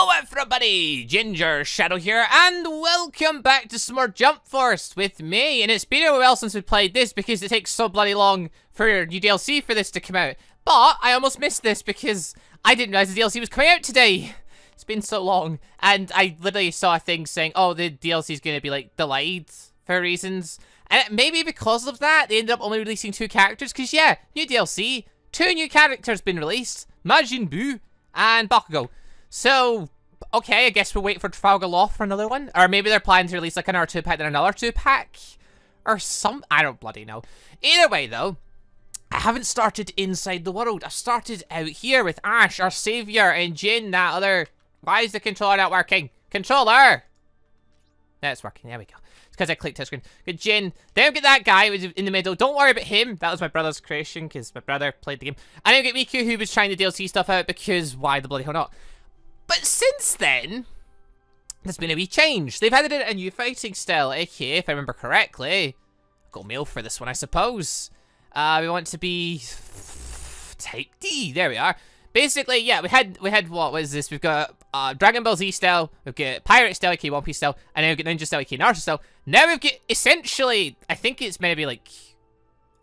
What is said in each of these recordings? Hello everybody, Ginger Shadow here, and welcome back to some more Jump Force with me. And it's been a while since we played this because it takes so bloody long for new DLC for this to come out. But I almost missed this because I didn't realize the DLC was coming out today. It's been so long, and I literally saw a thing saying, "Oh, the DLC is going to be like delayed for reasons," and maybe because of that, they ended up only releasing two characters. Because yeah, new DLC, two new characters been released: Majin Buu and Bakugo. So, okay, I guess we'll wait for Trafalgar Law for another one. Or maybe they're planning to release like an R2 pack, then another 2-pack. Or some... I don't bloody know. Either way, though, I haven't started inside the world. I've started out here with Ash, our savior, and Jin, that other... Why is the controller not working? Controller! That's working, there we go. It's because I clicked his screen. Good Jin. Don't get that guy who was in the middle. Don't worry about him. That was my brother's creation, because my brother played the game. I don't get Miku, who was trying the DLC stuff out, because why the bloody hell not? But since then, there's been a wee change. They've added in a new fighting style, aka, if I remember correctly, I've got mail for this one, I suppose. We want to be Type D. There we are. Basically, yeah, we had what was this? We've got Dragon Ball Z style, we've got Pirate style, aka One Piece style, and then we've got Ninja style, aka Naruto style. Now we've got essentially, I think it's maybe like,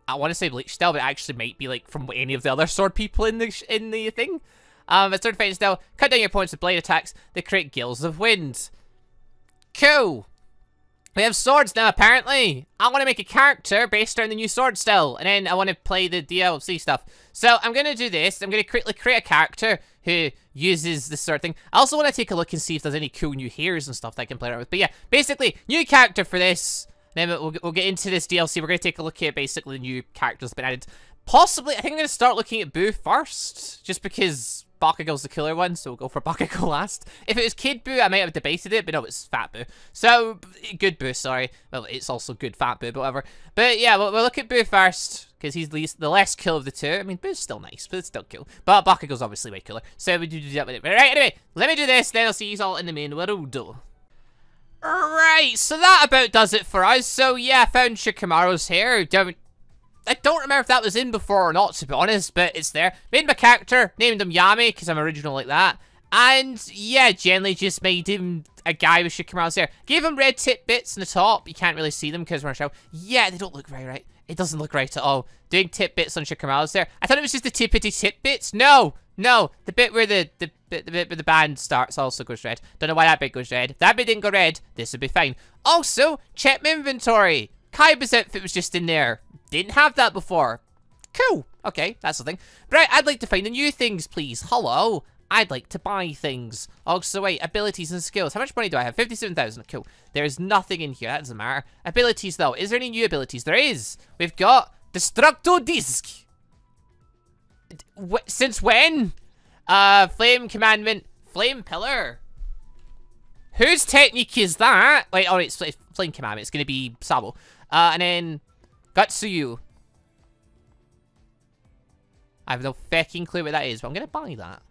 I want to say Bleach style, but it actually might be like from any of the other sword people in the thing. It's third fighting style. Cut down your opponents with blade attacks. They create gills of wind. Cool. We have swords now, apparently. I want to make a character based on the new sword style, and then I want to play the DLC stuff. So I'm going to do this. I'm going to quickly create a character who uses this sort of thing. I also want to take a look and see if there's any cool new heroes and stuff that I can play around with. But yeah, basically, new character for this. Then we'll get into this DLC. We're going to take a look at basically the new characters that have been added. Possibly, I think I'm going to start looking at Buu first, just because... Bakugo's the killer one, so we'll go for Bakugo last. If it was Kid Buu, I might have debated it, but no, it's Fat Buu. So, Good Buu, sorry. Well, it's also Good Fat Buu, but whatever. But yeah, we'll look at Buu first, because he's the less cool of the two. I mean, Buu's still nice, but it's still cool. But Bakugo's obviously way cooler, so we do that with it. But right, anyway, let me do this, then I'll see you all in the main world. Right, so that about does it for us. So yeah, I found Shikamaru's hair. I don't remember if that was in before or not, to be honest, but it's there. Made my character, named him Yami, because I'm original like that. And, yeah, generally just made him a guy with Shikamaru's hair. Gave him red tip bits in the top. You can't really see them because we're on a show. Yeah, they don't look very right. It doesn't look right at all. Doing tip bits on Shikamaru's hair. I thought it was just the tippity tip bits. No. The bit where the bit where the band starts also goes red. Don't know why that bit goes red. That bit didn't go red. This would be fine. Also, check my inventory. Kaiba's outfit was just in there. Didn't have that before. Cool. Okay, that's the thing. Right, I'd like to find the new things, please. Hello. I'd like to buy things. Also, wait, abilities and skills. How much money do I have? 57,000. Cool. There's nothing in here. That doesn't matter. Abilities, though. Is there any new abilities? There is. We've got Destructo Disc. Since when? Flame Commandment. Flame Pillar. Whose technique is that? Wait, oh, it's Flame Commandment. It's going to be Sabo. And then... Katsuki. I have no fucking clue what that is, but I'm going to buy that.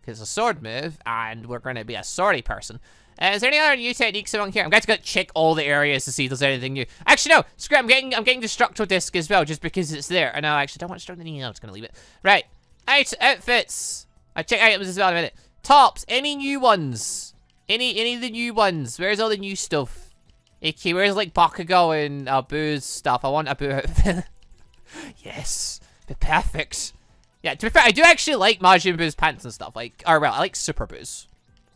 Because it's a sword move, and we're going to be a swordy person. Is there any other new techniques among here? I'm going to go check all the areas to see if there's anything new. Actually, no. Screw it. I'm getting Destructo Disc as well, just because it's there. And I actually don't want to start anything. I'm just going to leave it. Right. Outfits. I'll check items as well in a minute. Tops. Any new ones? Any of the new ones? Where's all the new stuff? Okay, where's like Bakugo and Buu's stuff? I want a Buu outfit. Yes, be perfect. Yeah, to be fair, I do actually like Majin Buu's pants and stuff. Like, or well, I like Super Buu's.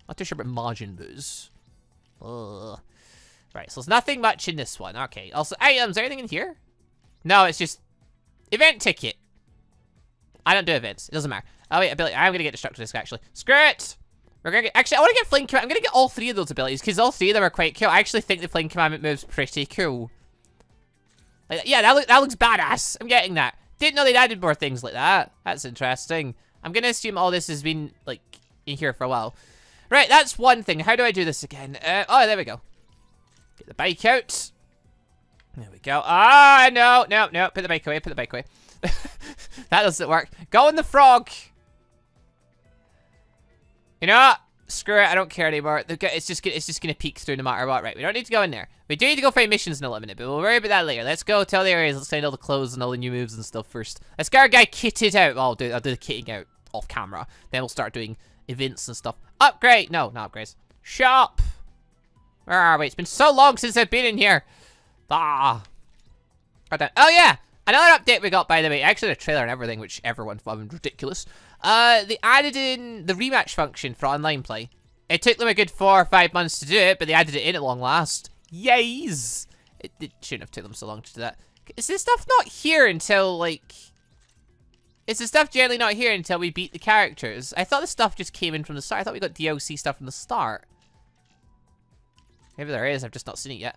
Not too sure about Majin Buu's. Ugh. Right, so there's nothing much in this one. Okay, also items. Is there anything in here? No, it's just event ticket. I don't do events. It doesn't matter. Oh wait, ability. I'm gonna get Destructo Disc actually. Screw it. We're gonna get, actually, I want to get Flame Commandment. I'm going to get all three of those abilities, because all three of them are quite cool. I actually think the Flame Commandment move's pretty cool. Like, yeah, that looks badass. I'm getting that. Didn't know they'd added more things like that. That's interesting. I'm going to assume all this has been, like, in here for a while. Right, that's one thing. How do I do this again? Oh, there we go. Get the bike out. There we go. Ah, no. Put the bike away, That doesn't work. Go on the frog. You know what? Screw it. I don't care anymore. It's just going to peek through no matter what. Right, we don't need to go in there. We do need to go find missions in a little minute, but we'll worry about that later. Let's go tell the areas. Let's find all the clothes and all the new moves and stuff first. Let's get our guy kitted out. I'll do the kitting out off camera. Then we'll start doing events and stuff. Upgrade! No, not upgrades. Shop! Where are we? It's been so long since I've been in here. Ah. Oh, yeah! Another update we got, by the way. Actually, a trailer and everything, which everyone found ridiculous. They added in the rematch function for online play. It took them a good 4 or 5 months to do it, but they added it in at long last. Yays! It shouldn't have taken them so long to do that. Is this stuff not here until, like... Is the stuff generally not here until we beat the characters? I thought the stuff just came in from the start. I thought we got DLC stuff from the start. Maybe there is. I've just not seen it yet.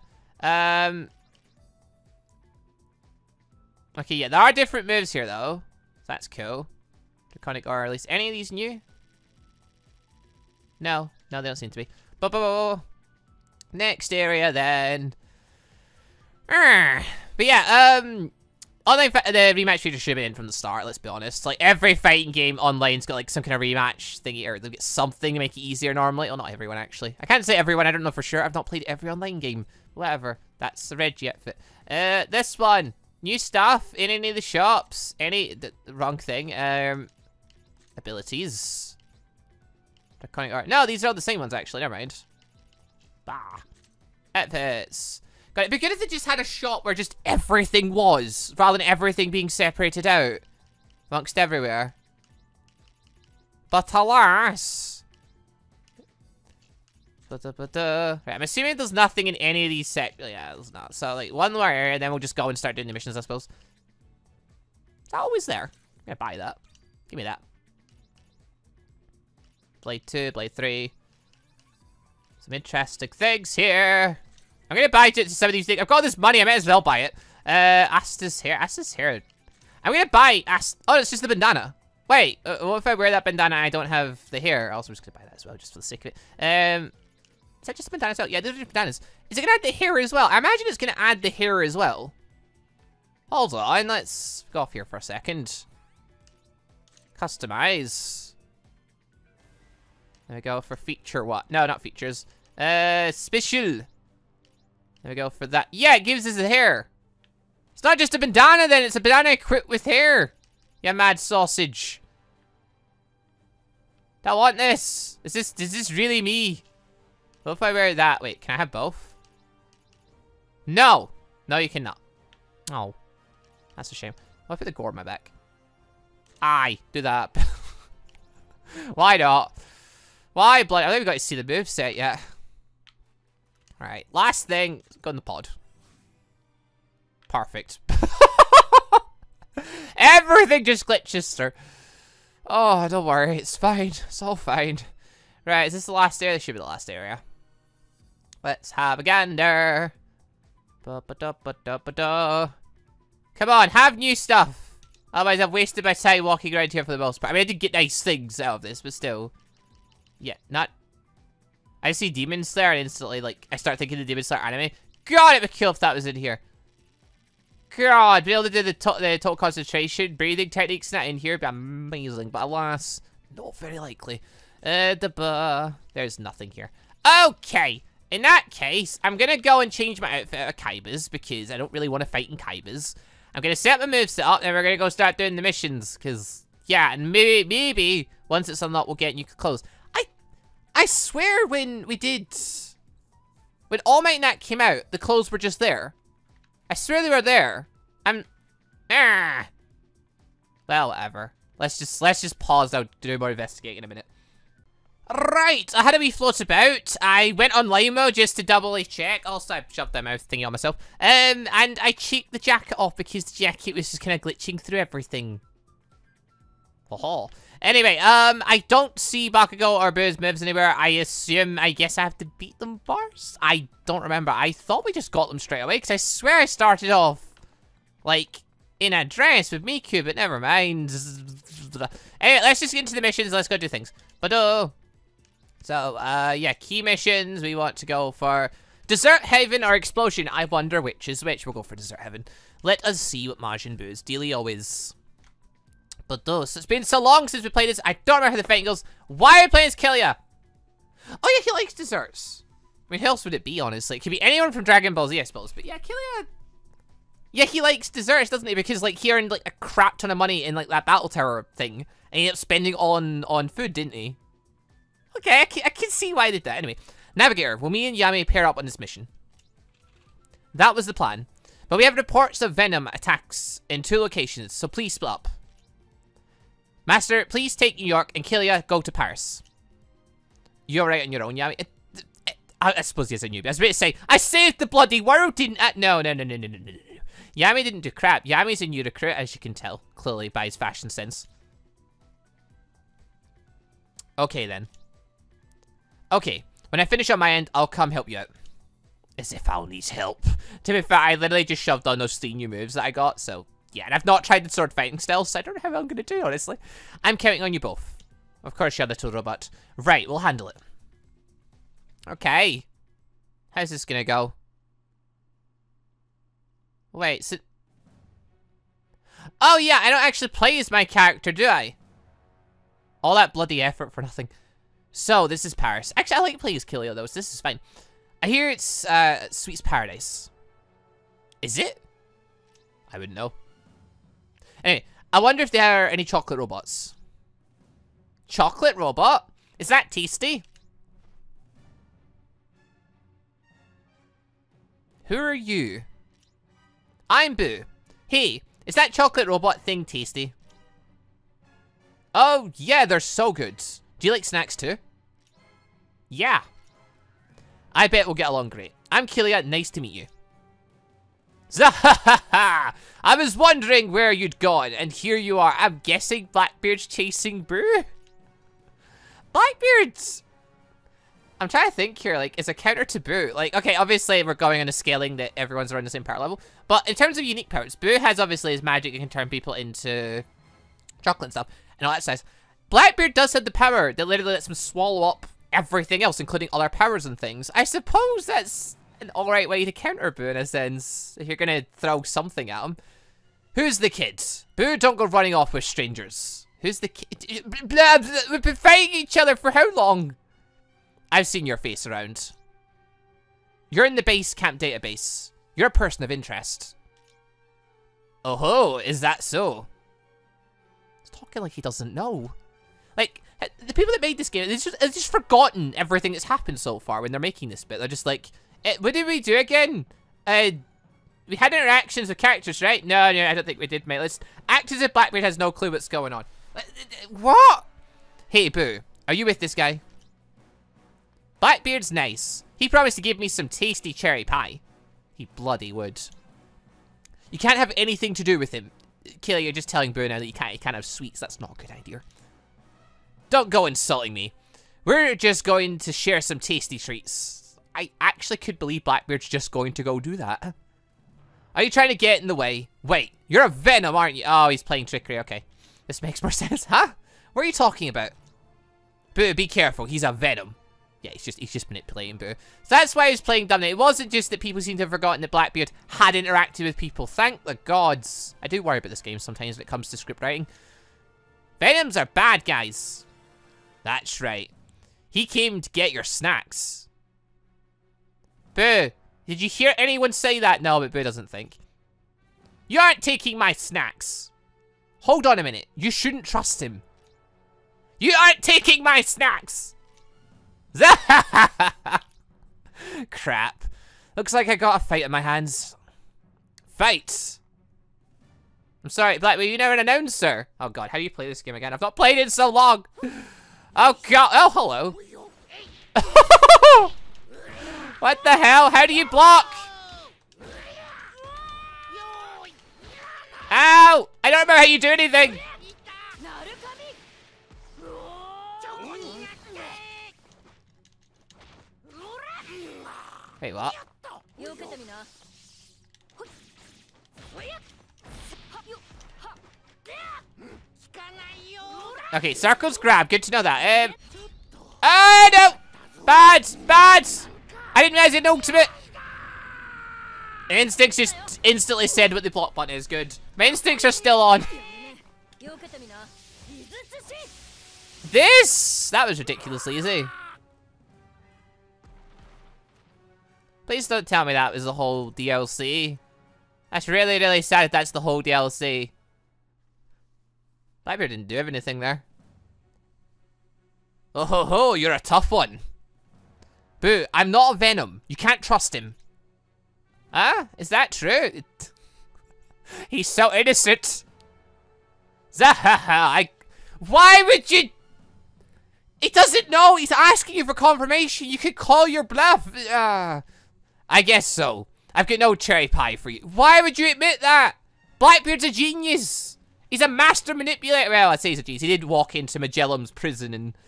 Okay, yeah. There are different moves here, though. That's cool. Draconic Aura release. Any of these new? No. No, they don't seem to be. Next area, then. But yeah, Online the rematch feature should have been in from the start, let's be honest. Like, every fighting game online's got, like, some kind of rematch thingy, or they'll get something to make it easier normally. Oh, not everyone, actually. I can't say everyone, I don't know for sure. I've not played every online game. Whatever. That's the Reggie outfit. This one. New stuff in any of the shops. Any... wrong thing. Abilities. Draconic Art. No, these are all the same ones, actually. Never mind. Bah. Outfits. God, it'd be good if they just had a shop where just everything was, rather than everything being separated out amongst everywhere. But alas! Right, I'm assuming there's nothing in any of these sections. Yeah, there's not. So, like, one more area, then we'll just go and start doing the missions, I suppose. It's always there. I'm gonna buy that. Give me that. Blade 2, Blade 3. Some interesting things here. I'm gonna buy some of these things. I've got all this money, I might as well buy it. Asta's hair. Asta's hair. I'm gonna buy Asta. Oh, it's just the bandana. Wait, what if I wear that bandana and I don't have the hair? Also, I'm just gonna buy that as well, just for the sake of it. Is that just a bandana as well? Yeah, those are just bandanas. Is it gonna add the hair as well? I imagine it's gonna add the hair as well. Hold on, let's go off here for a second. Customize. There we go, for feature what? No, not features. Special. There we go for that. Yeah, it gives us the hair. It's not just a bandana then, it's a bandana equipped with hair. Yeah, mad sausage. Don't want this. Is this really me? What if I wear that? Wait, can I have both? No. No, you cannot. Oh. That's a shame. What if I put the gore on my back? Aye, do that. Why not? Why blood? I don't even got to see the moveset yet. Alright, last thing, go in the pod. Perfect. Everything just glitches, sir. Oh, don't worry, it's fine. It's all fine. Right, is this the last area? This should be the last area. Let's have a gander. Come on, have new stuff. Otherwise, I've wasted my time walking around here for the most part. I mean, I did get nice things out of this, but still. Yeah, not... I see Demon Slayer and instantly, like, I start thinking the Demon Slayer anime. God, it would kill if that was in here. God, being able to do the total concentration, breathing techniques not in here would be amazing. But alas, not very likely. There's nothing here. Okay, in that case, I'm going to go and change my outfit out of Kaiba's because I don't really want to fight in Kaiba's. I'm going to set my moveset up and we're going to go start doing the missions. Because, yeah, and maybe once it's unlocked, we'll get new clothes. I swear when All Might and that came out, the clothes were just there. I swear they were there. Well, whatever. Let's just pause. I'll do more investigating in a minute. Right, I had a wee float about. I went on online mode just to doubly check. Also, I shoved that mouth thingy on myself. And I cheeked the jacket off because the jacket was just kind of glitching through everything. Oh. Anyway, I don't see Bakugo or Boo's moves anywhere. I guess I have to beat them first? I don't remember. I thought we just got them straight away, because I swear I started off, like, in a dress with Miku, but never mind. Anyway, let's just get into the missions. Let's go do things. Yeah, key missions. We want to go for Desert Heaven or Explosion. I wonder which is which. We'll go for Desert Heaven. Let us see what Majin Boo's dealio is. So it's been so long since we played this. I don't remember how the fighting goes. Why are we playing as Killua? Oh, yeah, he likes desserts. I mean, who else would it be, honestly? It could be anyone from Dragon Ball Z, I suppose. But yeah, Killua. Yeah, he likes desserts, doesn't he? Because, like, he earned, like, a crap ton of money in, like, that Battle Tower thing. And he ended up spending on food, didn't he? Okay, I can see why I did that. Anyway, Navigator, will me and Yami pair up on this mission? That was the plan. But we have reports of Venom attacks in two locations, so please split up. Master, please take New York, and Killua, go to Paris. You're right on your own, Yami. I suppose he is a newbie. I was about to say, I saved the bloody world, didn't I? No. Yami didn't do crap. Yami's a new recruit, as you can tell, clearly, by his fashion sense. Okay, then. Okay, when I finish on my end, I'll come help you out. As if I'll need help. To be fair, I literally just shoved on those three new moves that I got, so... Yeah, and I've not tried the sword fighting styles, so I don't know how I'm going to do, honestly. I'm counting on you both. Of course, you're a little robot. Right, we'll handle it. Okay. How's this going to go? Wait, so... Oh, yeah, I don't actually play as my character, do I? All that bloody effort for nothing. So, this is Paris. Actually, I like playing as Killua, though, so this is fine. I hear it's, Sweet's Paradise. Is it? I wouldn't know. Anyway, I wonder if there are any chocolate robots. Chocolate robot? Is that tasty? Who are you? I'm Boo. Hey, is that chocolate robot thing tasty? Oh, yeah, they're so good. Do you like snacks too? Yeah. I bet we'll get along great. I'm Killua, nice to meet you. Zahahaha! I was wondering where you'd gone, and here you are. I'm guessing Blackbeard's chasing Boo? Blackbeard's... I'm trying to think here, like, it's a counter to Boo. Like, okay, obviously we're going on a scaling that everyone's around the same power level. But in terms of unique powers, Boo has obviously his magic and can turn people into chocolate and stuff. And all that size. Blackbeard does have the power that literally lets him swallow up everything else, including all our powers and things. I suppose that's an alright way to counter Boo in a sense, if you're gonna throw something at him. Who's the kid? Boo, don't go running off with strangers. Who's the kid? We've been fighting each other for how long? I've seen your face around. You're in the base camp database. You're a person of interest. Oh ho, is that so? He's talking like he doesn't know. Like, the people that made this game, they've just forgotten everything that's happened so far when they're making this bit. They're just like, what did we do again? We had interactions with characters, right? No, I don't think we did, mate. Let's act as if Blackbeard has no clue what's going on. What? Hey, Boo, are you with this guy? Blackbeard's nice. He promised to give me some tasty cherry pie. He bloody would. You can't have anything to do with him. Kayla, you're just telling Boo now that you can't have sweets. That's not a good idea. Don't go insulting me. We're just going to share some tasty treats. I actually could believe Blackbeard's just going to go do that. Are you trying to get in the way? Wait, you're a Venom, aren't you? Oh, he's playing trickery. Okay. This makes more sense. Huh? What are you talking about? Boo, be careful. He's a Venom. Yeah, he's just manipulating Boo. So that's why he's playing dumb. It wasn't just that people seem to have forgotten that Blackbeard had interacted with people. Thank the gods. I do worry about this game sometimes when it comes to script writing. Venoms are bad guys. That's right. He came to get your snacks. Boo, did you hear anyone say that? No, but Boo doesn't think. You aren't taking my snacks. Hold on a minute. You shouldn't trust him. You aren't taking my snacks. Crap. Looks like I got a fight on my hands. Fight! I'm sorry, Blackbeard, you never announced, sir. Oh god, how do you play this game again? I've not played it in so long. Oh god, oh hello. What the hell? How do you block? Ow! I don't remember how you do anything. Wait, what? Okay, circles grab. Good to know that. Oh, no! Bad! Bad! I didn't realize it had an ultimate. Instincts just instantly said what the block button is. Good. My instincts are still on. This? That was ridiculously easy. Please don't tell me that was the whole DLC. That's really, really sad if that's the whole DLC. Blackbeard didn't do anything there. Oh ho ho, you're a tough one. Boo, I'm not a Venom. You can't trust him. Huh? Is that true? He's so innocent. Zahaha, why would you? He doesn't know. He's asking you for confirmation. You could call your bluff. I guess so. I've got no cherry pie for you. Why would you admit that? Blackbeard's a genius. He's a master manipulator. Well, I say he's a genius. He did walk into Magellan's prison and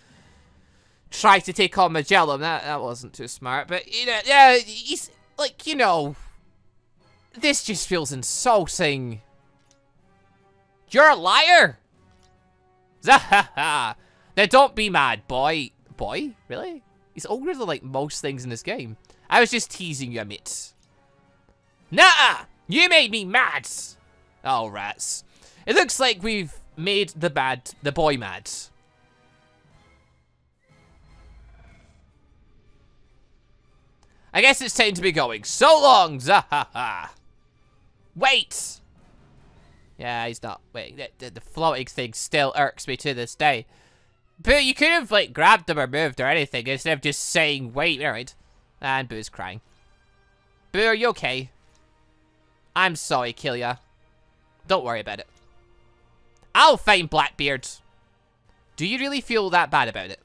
try to take on Magellan. That wasn't too smart. But, you know, yeah, he's, like, you know, this just feels insulting. You're a liar. Zahaha. Now, don't be mad, boy. Boy? Really? He's older than, like, most things in this game. I was just teasing you, mate. Nah, you made me mad. Oh, rats. It looks like we've made the boy mad. I guess it's time to be going. So long, Zahaha. Wait. Yeah, he's not. Wait, the floating thing still irks me to this day. But you could have, like, grabbed him or moved or anything instead of just saying, wait, alright. And Boo's crying. Boo, are you okay? I'm sorry, Killua. Don't worry about it. I'll find Blackbeard. Do you really feel that bad about it?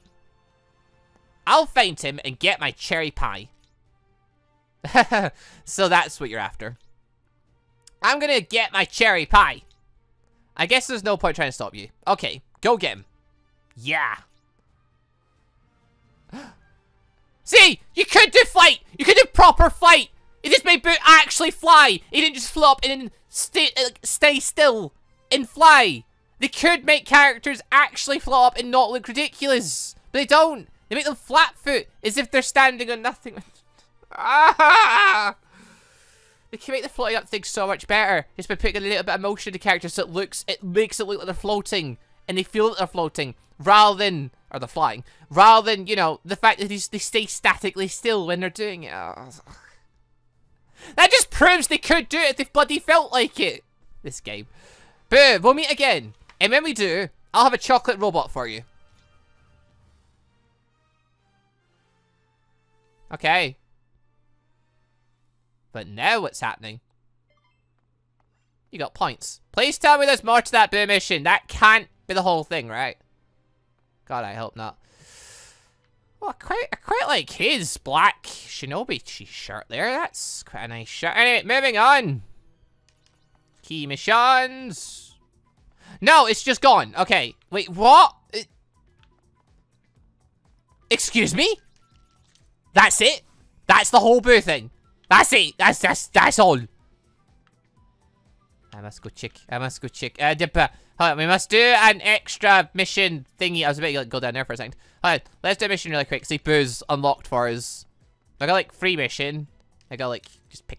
I'll find him and get my cherry pie. So that's what you're after. I'm gonna get my cherry pie. I guess there's no point trying to stop you. Okay, go get him. Yeah. See, you could do flight. You could do proper flight. It just made Boo actually fly. He didn't just flop and then stay still and fly. They could make characters actually flop and not look ridiculous, but they don't. They make them flat foot as if they're standing on nothing. Ah! They can make the floating up thing so much better just by putting a little bit of motion to characters so it makes it look like they're floating. And they feel that they're floating, rather than, or they're flying, rather than, you know, the fact that they stay statically still when they're doing it. Oh. That just proves they could do it if they bloody felt like it. This game. Boo, we'll meet again. And when we do, I'll have a chocolate robot for you. Okay. But now what's happening? You got points. Please tell me there's more to that Boo mission. That can't be the whole thing, right? God, I hope not. Well, I quite like his black shinobi shirt there. That's quite a nice shirt. Anyway, moving on. Key missions. No, it's just gone. Okay. Wait, what? Excuse me? That's it? That's the whole Boo thing? That's it. That's all. I must go check. Hold on, we must do an extra mission thingy. I was about to, like, go down there for a second. Hold on, let's do a mission really quick. See, Boo's unlocked for us. I got, like, free mission. I got, like, just pick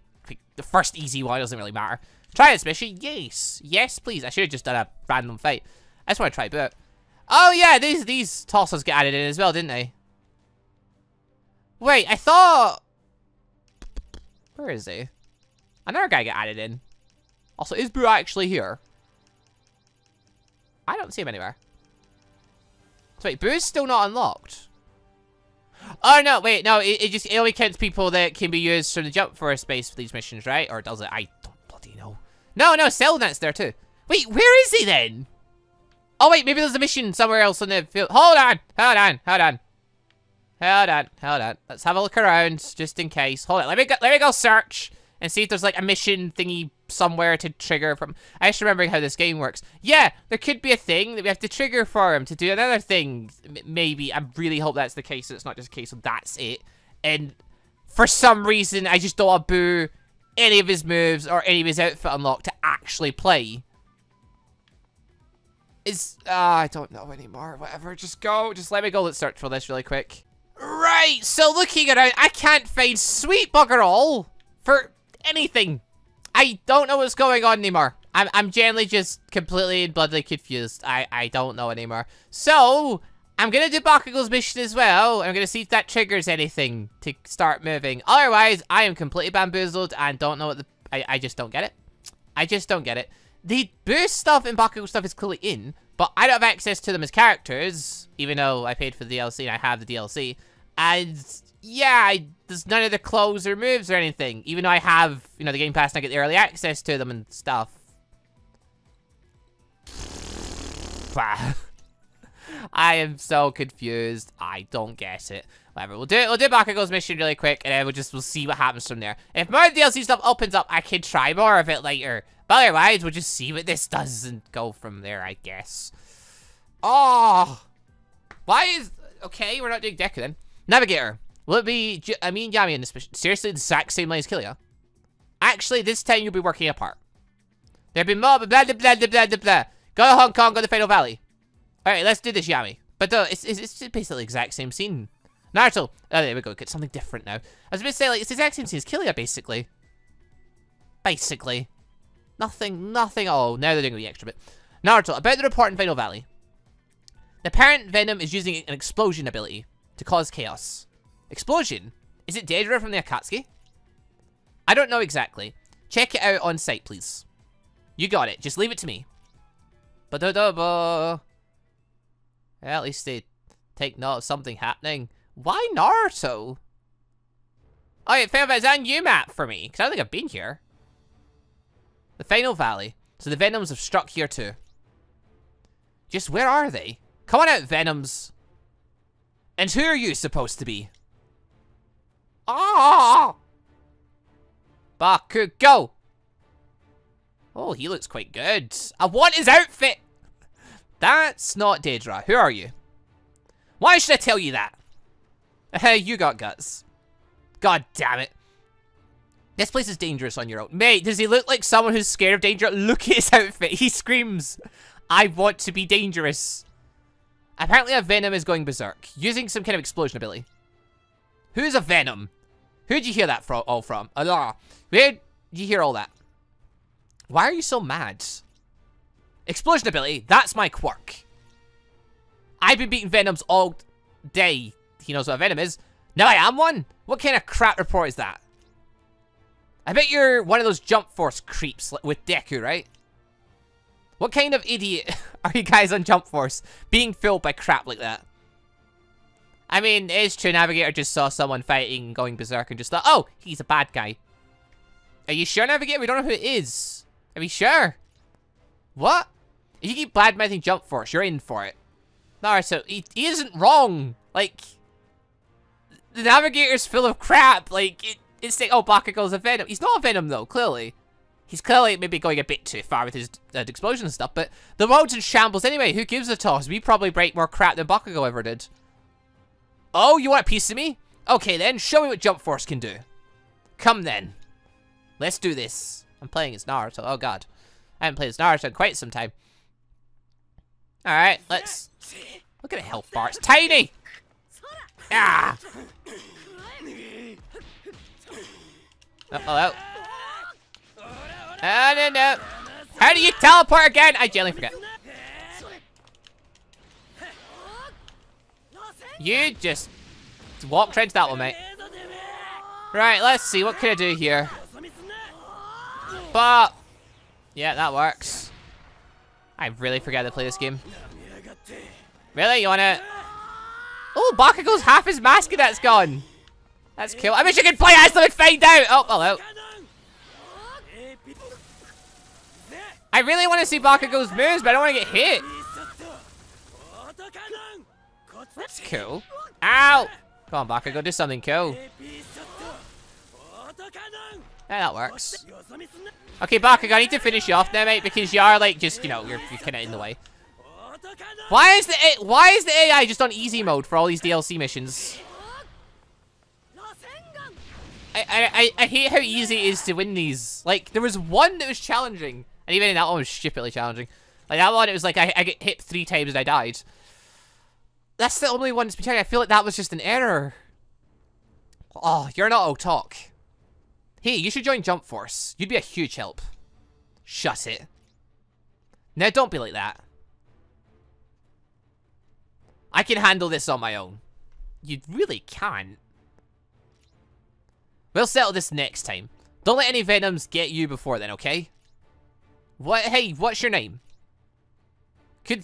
the first easy one. It doesn't really matter. Try this mission. Yes. Yes, please. I should have just done a random fight. I just want to try Boo. Oh, yeah, these tossers get added in as well, didn't they? Wait, I thought... Where is he? Another guy got added in. Also, is Boo actually here? I don't see him anywhere. So wait, Boo's still not unlocked. Oh no, wait, no, it only counts people that can be used from the Jump Force space for these missions, right? Or does it? I don't bloody know. No, Selnet's there too. Wait, where is he then? Oh wait, maybe there's a mission somewhere else on the field. Hold on. Let's have a look around just in case. Hold on, let me go search and see if there's like a mission thingy somewhere to trigger from. I just remembering how this game works. Yeah, there could be a thing that we have to trigger for him to do another thing. Maybe. I really hope that's the case. It's not just a case of that's it. And for some reason, I just don't want Boo any of his moves or any of his outfit unlocked to actually play. I don't know anymore. Whatever. Just let me go. Let's search for this really quick. Right. So looking around, I can't find sweet bugger all for anything. I don't know what's going on anymore. I'm generally just completely and bloody confused. I don't know anymore. So, I'm going to do Bakugo's mission as well. I'm going to see if that triggers anything to start moving. Otherwise, I am completely bamboozled and don't know what the... I just don't get it. They boost stuff and Bakugo stuff is clearly in, But I don't have access to them as characters, even though I paid for the DLC and I have the DLC. And yeah, there's none of the clothes or moves or anything, even though I have, you know, the Game Pass and I get the early access to them and stuff. I am so confused. I don't get it. Whatever, we'll do Bakugo's mission really quick, and then we'll see what happens from there. And if more DLC stuff opens up, I can try more of it later. But otherwise, we'll just see what this does and go from there, I guess. Oh! Why is... Okay, we're not doing Deku then. Navigator. Will it be Yami in this mission? Seriously, the exact same line as Killua? Actually, this time you'll be working apart. There'll be more blah blah blah. Go to Hong Kong, go to Final Valley. Alright, let's do this, Yami. But it's just basically the exact same scene. Naruto! Oh, there we go. Get something different now. I was going to say, like, it's the exact same scene as Killua, basically. Basically. Nothing. Oh, now they're doing the extra bit. Naruto, about the report in Final Valley. The parent Venom is using an explosion ability to cause chaos. Explosion? Is it Deidara from the Akatsuki? I don't know exactly. Check it out on site, please. You got it. Just leave it to me. Ba-da-da-ba. At least they take note of something happening. Why Naruto? Oh, yeah, Final Valley's a new map for me, because I don't think I've been here. The Final Valley. So the Venoms have struck here too. Just where are they? Come on out, Venoms. And who are you supposed to be? Ah! Bakugo! Oh, he looks quite good. I want his outfit! That's not Deidara. Who are you? Why should I tell you that? Hey, you got guts. God damn it. This place is dangerous on your own. Mate, does he look like someone who's scared of danger? Look at his outfit. He screams, I want to be dangerous. Apparently a Venom is going berserk, using some kind of explosion ability. Who's a Venom? Who'd you hear that all from? Where'd you hear all that? Why are you so mad? Explosion ability, that's my quirk. I've been beating Venoms all day. He knows what a Venom is. Now I am one? What kind of crap report is that? I bet you're one of those Jump Force creeps with Deku, right? What kind of idiot are you guys on Jump Force being filled by crap like that? I mean, it's true, Navigator just saw someone fighting and going berserk and just thought, oh, he's a bad guy. Are you sure, Navigator? We don't know who it is. Are we sure? What? If you keep bad-mouthing Jump Force, you're in for it. Naruto, he isn't wrong. Like, the Navigator's full of crap. Like, it's like, oh, Bakugo's a Venom. He's not a Venom, though, clearly. He's clearly maybe going a bit too far with his explosion and stuff, but the world's in shambles anyway. Who gives a toss? We probably break more crap than Bakugo ever did. Oh, you want a piece of me? Okay, then. Show me what Jump Force can do. Come, then. Let's do this. I'm playing as Naruto. Oh, God. I haven't played as Naruto in quite some time. All right, let's... Look at the health bar. It's tiny! Ah! Oh, hello. Oh, no. How do you teleport again? I generally forget. You just walked right into that one, mate. Right, let's see. What can I do here? But... Yeah, that works. I really forgot to play this game. Really? You want it? Oh, Bakugo's half his mask and that's gone. That's cool. I wish I could play as them and find out. Oh, hello. I really want to see Bakugo's moves, but I don't want to get hit. That's cool. Ow! Come on, Bakugo, do something cool. Yeah, that works. Okay, Bakugo, I need to finish you off now, mate, because you are, like, just, you know, you're kind of in the way. Why is the AI just on easy mode for all these DLC missions? I hate how easy it is to win these. Like, there was one that was challenging, and even in that one was stupidly challenging. Like, that one, it was like, I get hit 3 times and I died. That's the only one that's been challenging. I feel like that was just an error. Oh, you're not all talk. Hey, you should join Jump Force. You'd be a huge help. Shut it. Now, don't be like that. I can handle this on my own. You really can't. We'll settle this next time. Don't let any Venoms get you before then, okay? What? Hey, what's your name? I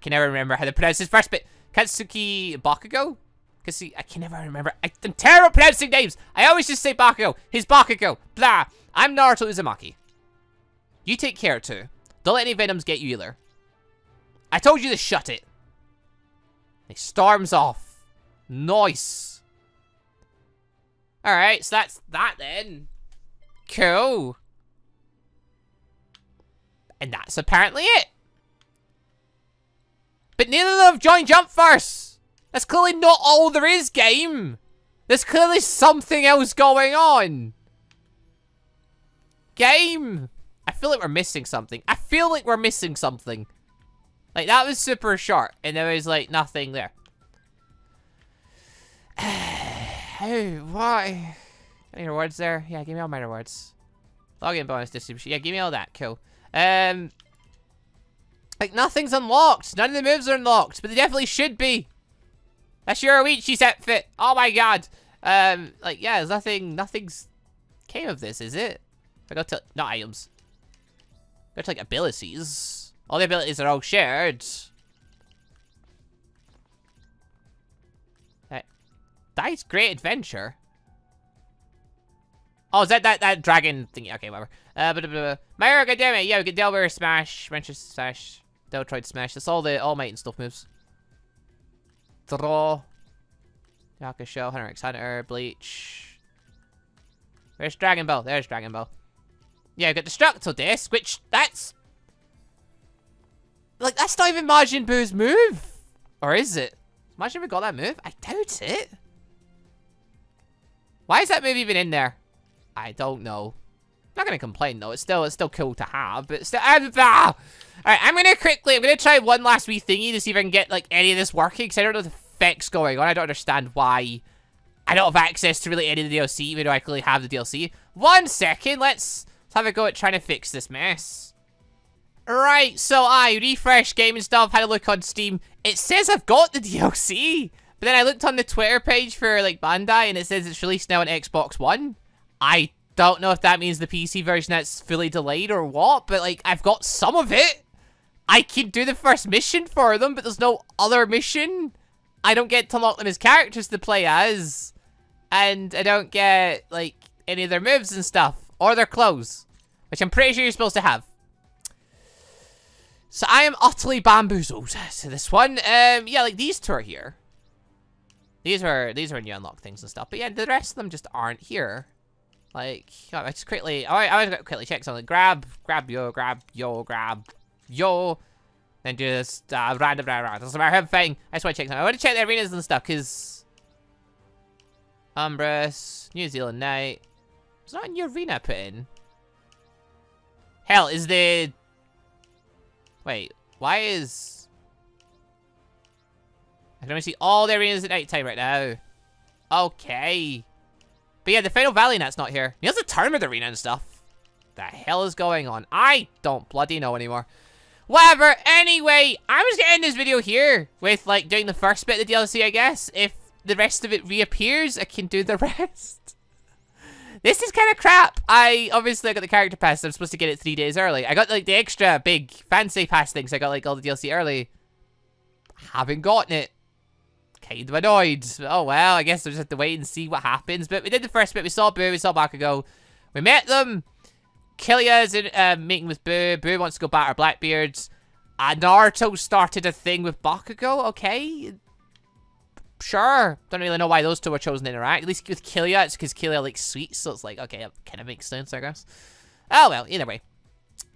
can never remember how to pronounce his first bit. Katsuki Bakugo? I can never remember. I'm terrible at pronouncing names. I always just say Bakugo. His Bakugo. Blah. I'm Naruto Uzumaki. You take care too. Don't let any Venoms get you either. I told you to shut it. He storms off. Nice. Alright, so that's that then. Cool. And that's apparently it. But neither of them have joined Jump Force. That's clearly not all there is, game. There's clearly something else going on. Game. I feel like we're missing something. Like, that was super short, and there was, like, nothing there. Oh, why? Any rewards there? Yeah, give me all my rewards. Login bonus distribution. Yeah, give me all that. Cool. Like, nothing's unlocked. None of the moves are unlocked, but they definitely should be. That's your Oichi's outfit. Oh, my God. Like, yeah, there's nothing's came of this, is it? I got to, not items. I got to, like, abilities. All the abilities are all shared. That's great adventure. Oh, is that dragon thing? Okay, whatever. My Academia. Yeah, we get Delver Smash, Wrenches Smash, Deltroid Smash. That's all the All Might and stuff moves. Draw. Yaka Shell, Hunter X Hunter, Bleach. Where's Dragon Ball? There's Dragon Ball. Yeah, we got Destructo Disc, which that's. Like, that's not even Majin Buu's move. Or is it? Majin Buu got that move? I doubt it. Why is that move even in there? I don't know. I'm not going to complain, though. It's still cool to have, but still... Alright, I'm going to quickly... I'm going to try one last wee thingy to see if I can get, like, any of this working, because I don't know what the feck's going on. I don't understand why I don't have access to really any of the DLC, even though I clearly have the DLC. 1 second. Let's have a go at trying to fix this mess. Right, so I refreshed game and stuff, had a look on Steam. It says I've got the DLC, but then I looked on the Twitter page for, like, Bandai, and it says it's released now on Xbox One. I don't know if that means the PC version that's fully delayed or what, but, like, I've got some of it. I can do the first mission for them, but there's no other mission. I don't get to lock them as characters to play as, and I don't get, like, any of their moves and stuff, or their clothes, which I'm pretty sure you're supposed to have. So I am utterly bamboozled to this one. Yeah, like these two are here. These were when you unlock things and stuff. But yeah, the rest of them just aren't here. Like, I just quickly, I quickly check something. Grab yo. Then do this random. Doesn't matter how I'm fighting. I just want to check something. I want to check the arenas and stuff because Umbrus, New Zealand Night. It's not a new arena put in. Hell, is the wait, why is... I can only see all the arenas at night time right now. Okay. But yeah, the Final Valley Nat's not here. He has a tournament arena and stuff. The hell is going on? I don't bloody know anymore. Whatever, anyway, I'm just gonna end this video here with, like, doing the first bit of the DLC, I guess. If the rest of it reappears, I can do the rest. This is kind of crap. I obviously got the character pass. So I'm supposed to get it 3 days early. I got, like, the extra big fancy pass things. So I got, like, all the DLC early. Haven't gotten it. Kind of annoyed. Oh, well, I guess I just have to wait and see what happens. But we did the first bit. We saw Boo. We saw Bakugo. We met them. Killua's in a meeting with Boo. Boo wants to go batter Blackbeard. Naruto started a thing with Bakugo. Okay. Sure. Don't really know why those two were chosen to interact. At least with Killua, it's because Killua likes sweets, so it's like, okay, that kind of makes sense, I guess. Oh, well, either way.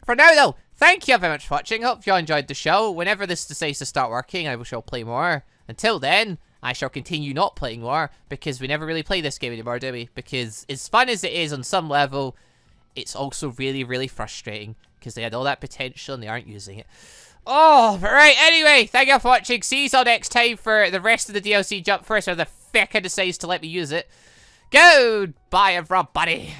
For now, though, thank you very much for watching. Hope you all enjoyed the show. Whenever this decides to start working, I shall play more. Until then, I shall continue not playing more, because we never really play this game anymore, do we? Because as fun as it is on some level, it's also really, really frustrating, because they had all that potential and they aren't using it. Oh, but right, anyway, thank you all for watching. See you all next time for the rest of the DLC Jump Force, or the fecker decides to let me use it. Goodbye, everybody.